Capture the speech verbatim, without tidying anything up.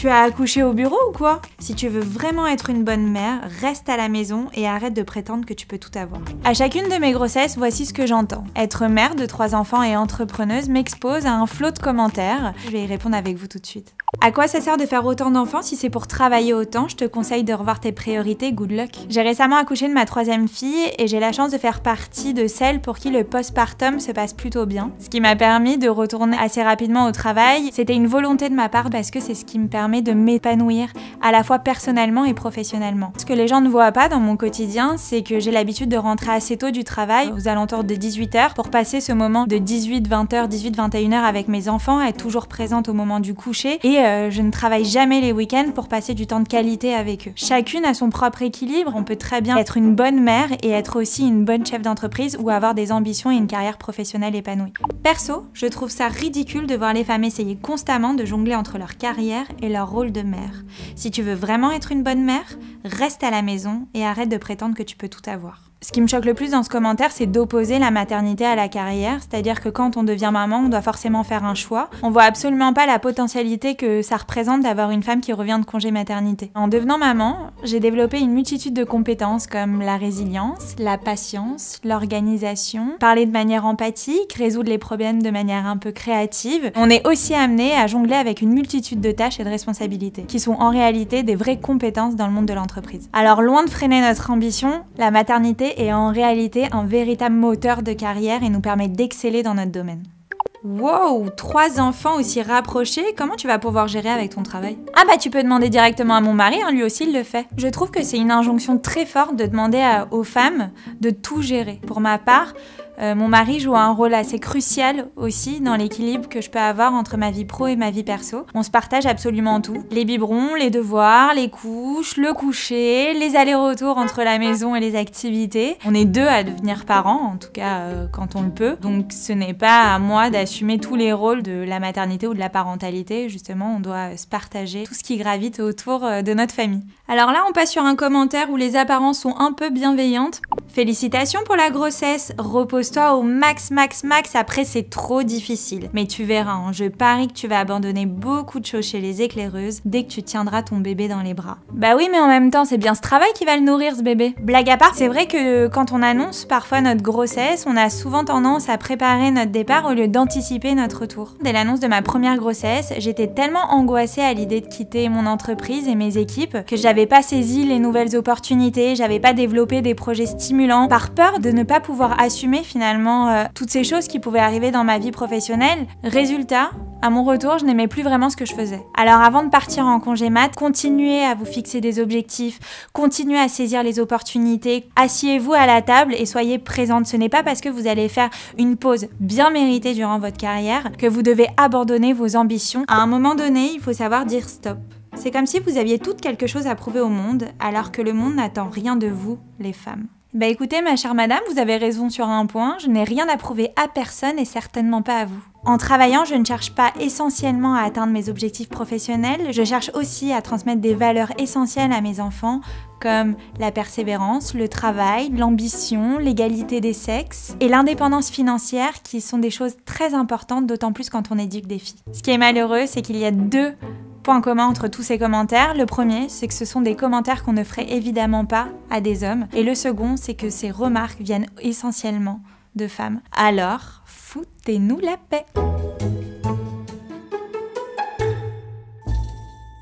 Tu as accouché au bureau ou quoi? Si tu veux vraiment être une bonne mère, reste à la maison et arrête de prétendre que tu peux tout avoir. À chacune de mes grossesses, voici ce que j'entends. Être mère de trois enfants et entrepreneuse m'expose à un flot de commentaires. Je vais y répondre avec vous tout de suite. À quoi ça sert de faire autant d'enfants si c'est pour travailler autant? Je te conseille de revoir tes priorités, good luck. J'ai récemment accouché de ma troisième fille et j'ai la chance de faire partie de celles pour qui le postpartum se passe plutôt bien. Ce qui m'a permis de retourner assez rapidement au travail. C'était une volonté de ma part parce que c'est ce qui me permet de m'épanouir à la fois personnellement et professionnellement. Ce que les gens ne voient pas dans mon quotidien, c'est que j'ai l'habitude de rentrer assez tôt du travail, aux alentours de dix-huit heures, pour passer ce moment de dix-huit vingt heures, dix-huit vingt-et-une heures avec mes enfants, être toujours présente au moment du coucher et euh, je ne travaille jamais les week-ends pour passer du temps de qualité avec eux. Chacune a son propre équilibre, on peut très bien être une bonne mère et être aussi une bonne chef d'entreprise ou avoir des ambitions et une carrière professionnelle épanouie. Perso, je trouve ça ridicule de voir les femmes essayer constamment de jongler entre leur carrière et leur rôle de mère. Si tu veux vraiment être une bonne mère, reste à la maison et arrête de prétendre que tu peux tout avoir. Ce qui me choque le plus dans ce commentaire, c'est d'opposer la maternité à la carrière, c'est-à-dire que quand on devient maman, on doit forcément faire un choix. On voit absolument pas la potentialité que ça représente d'avoir une femme qui revient de congé maternité. En devenant maman, j'ai développé une multitude de compétences comme la résilience, la patience, l'organisation, parler de manière empathique, résoudre les problèmes de manière un peu créative. On est aussi amené à jongler avec une multitude de tâches et de responsabilités, qui sont en réalité des vraies compétences dans le monde de l'entreprise. Alors loin de freiner notre ambition, la maternité est en réalité un véritable moteur de carrière et nous permet d'exceller dans notre domaine. Wow, trois enfants aussi rapprochés, comment tu vas pouvoir gérer avec ton travail? Ah bah tu peux demander directement à mon mari, hein, lui aussi il le fait. Je trouve que c'est une injonction très forte de demander à, aux femmes de tout gérer. Pour ma part, Euh, mon mari joue un rôle assez crucial aussi dans l'équilibre que je peux avoir entre ma vie pro et ma vie perso. On se partage absolument tout. Les biberons, les devoirs, les couches, le coucher, les allers-retours entre la maison et les activités. On est deux à devenir parents, en tout cas euh, quand on le peut. Donc ce n'est pas à moi d'assumer tous les rôles de la maternité ou de la parentalité. Justement, on doit se partager tout ce qui gravite autour de notre famille. Alors là, on passe sur un commentaire où les apparences sont un peu bienveillantes. Félicitations pour la grossesse, repose-toi au max max max, après c'est trop difficile. Mais tu verras, hein, je parie que tu vas abandonner beaucoup de choses chez les éclaireuses dès que tu tiendras ton bébé dans les bras. Bah oui, mais en même temps c'est bien ce travail qui va le nourrir ce bébé. Blague à part, c'est vrai que quand on annonce parfois notre grossesse, on a souvent tendance à préparer notre départ au lieu d'anticiper notre retour. Dès l'annonce de ma première grossesse, j'étais tellement angoissée à l'idée de quitter mon entreprise et mes équipes que j'avais pas saisi les nouvelles opportunités, j'avais pas développé des projets stimulants, par peur de ne pas pouvoir assumer finalement euh, toutes ces choses qui pouvaient arriver dans ma vie professionnelle. Résultat, à mon retour, je n'aimais plus vraiment ce que je faisais. Alors avant de partir en congé mat, continuez à vous fixer des objectifs, continuez à saisir les opportunités, asseyez-vous à la table et soyez présente. Ce n'est pas parce que vous allez faire une pause bien méritée durant votre carrière que vous devez abandonner vos ambitions. À un moment donné, il faut savoir dire stop. C'est comme si vous aviez toutes quelque chose à prouver au monde, alors que le monde n'attend rien de vous, les femmes. Bah écoutez ma chère madame, vous avez raison sur un point, je n'ai rien à prouver à personne et certainement pas à vous. En travaillant, je ne cherche pas essentiellement à atteindre mes objectifs professionnels, je cherche aussi à transmettre des valeurs essentielles à mes enfants, comme la persévérance, le travail, l'ambition, l'égalité des sexes et l'indépendance financière qui sont des choses très importantes, d'autant plus quand on éduque des filles. Ce qui est malheureux, c'est qu'il y a deux points communs entre tous ces commentaires. Le premier, c'est que ce sont des commentaires qu'on ne ferait évidemment pas à des hommes. Et le second, c'est que ces remarques viennent essentiellement de femmes. Alors, foutez-nous la paix!